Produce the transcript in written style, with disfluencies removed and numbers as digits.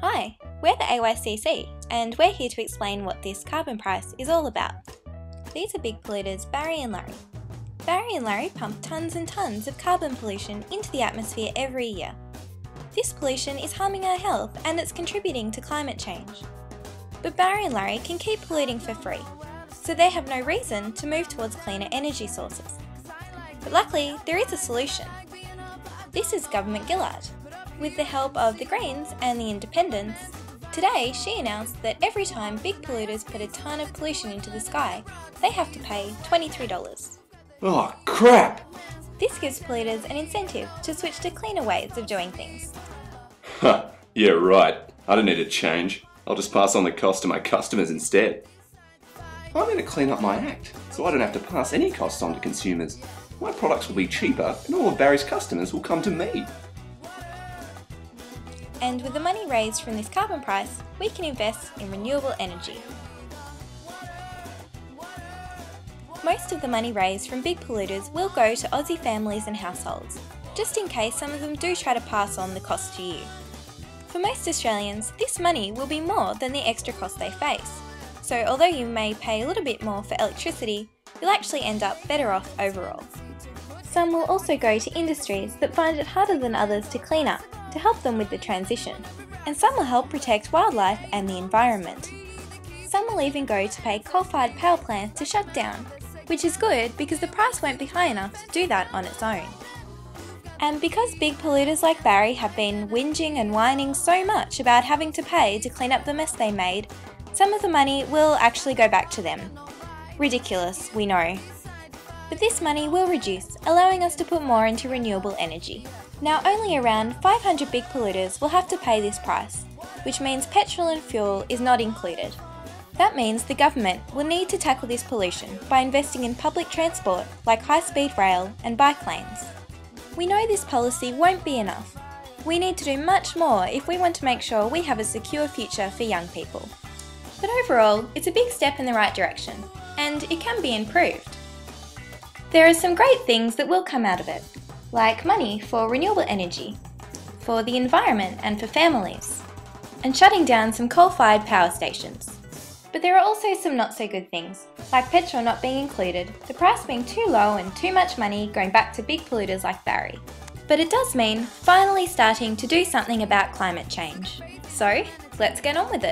Hi, we're the AYCC and we're here to explain what this carbon price is all about. These are big polluters Barry and Larry. Barry and Larry pump tonnes and tonnes of carbon pollution into the atmosphere every year. This pollution is harming our health and it's contributing to climate change. But Barry and Larry can keep polluting for free, so they have no reason to move towards cleaner energy sources. But luckily, there is a solution. This is Government Gillard. With the help of the Greens and the Independents, today she announced that every time big polluters put a tonne of pollution into the sky, they have to pay $23. Oh, crap! This gives polluters an incentive to switch to cleaner ways of doing things. Huh, yeah right. I don't need a change. I'll just pass on the cost to my customers instead. I'm going to clean up my act, so I don't have to pass any costs on to consumers. My products will be cheaper and all of Barry's customers will come to me. And with the money raised from this carbon price, we can invest in renewable energy. Most of the money raised from big polluters will go to Aussie families and households, just in case some of them do try to pass on the cost to you. For most Australians, this money will be more than the extra cost they face. So although you may pay a little bit more for electricity, you'll actually end up better off overall. Some will also go to industries that find it harder than others to clean up, to help them with the transition, and some will help protect wildlife and the environment. Some will even go to pay coal-fired power plants to shut down, which is good because the price won't be high enough to do that on its own. And because big polluters like Barry have been whinging and whining so much about having to pay to clean up the mess they made, some of the money will actually go back to them. Ridiculous, we know. But this money will reduce, allowing us to put more into renewable energy. Now only around 500 big polluters will have to pay this price, which means petrol and fuel is not included. That means the government will need to tackle this pollution by investing in public transport like high-speed rail and bike lanes. We know this policy won't be enough. We need to do much more if we want to make sure we have a secure future for young people. But overall, it's a big step in the right direction, and it can be improved. There are some great things that will come out of it, like money for renewable energy, for the environment and for families, and shutting down some coal-fired power stations. But there are also some not so good things, like petrol not being included, the price being too low and too much money going back to big polluters like Barry. But it does mean finally starting to do something about climate change. So let's get on with it.